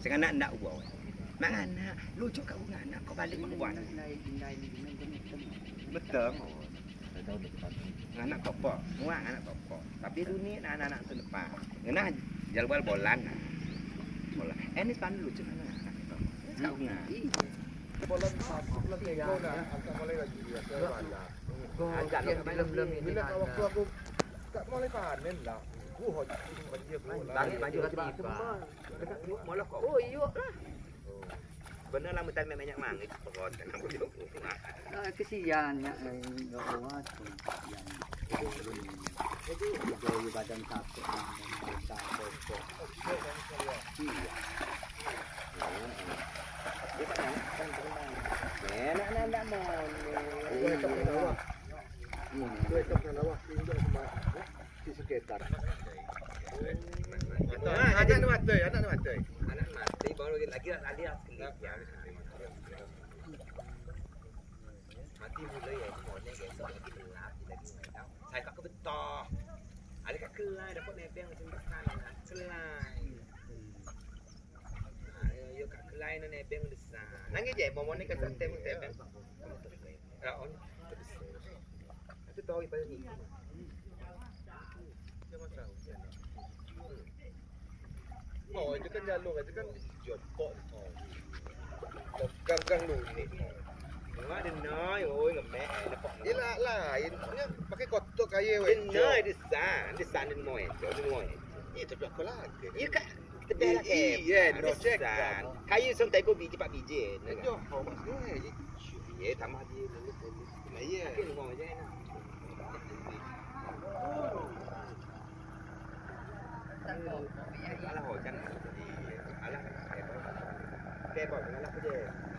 Sekarang nak buat. Mak anak, lu cakap kau anak kau balik buat. Betul. Anak kau apa? Muang anak kau apa? Tapi lu ni anak-anak terlepas. Kena jual bolan. Bolan. Ini kan lu cakap anak. Kau nak. Bolan satu lagi ya. Kau nak angkat boleh lagi dia. Kau angkat belum ini. Bila kau waktu aku tak boleh tahan ni lah. Bangit baju lah tiba. Malah kau. Oh yuk lah. Benar lah minta banyak mangit. Perkotaan aku jauh. Kesiannya. Gak kuat. Jadi jauh badan takut. Iya. Dia tak nak. Nak mau. Kue topeng awak. Kue topeng awak. Pinjam sama. Si sekitar. Anak nak mati, anak nak mati. Anak mati baru lagi nak kena. Mati mula ya, morning esok lagi gelap, lagi malam. Saya tak kebetul. Ada kat kelai dapat nebeng macam depan, kelai. Yo kat kelai na nebeng besar. Nanti je, morning kat tempat nebeng. Kalau on, itu tahu ibarat ni. Oh, itu kan jalur, itu kan jodpot. Gang-gang dulu ni. Wah, dia naik, oi, ngemek. Dia lain, pakai kotak kaya. Dia naik, dia san, dia moe. Iya, tapi aku lagi. Iya, Kak. Kita belak eh. Iya, dia san. Kaya santai kau biji, pak biji. Iya, kau maksudnya. Iya, tambah dia. Iya. Pakai rumah aja enak. Alah, hujan. Alah, kebab dengan alah kerja.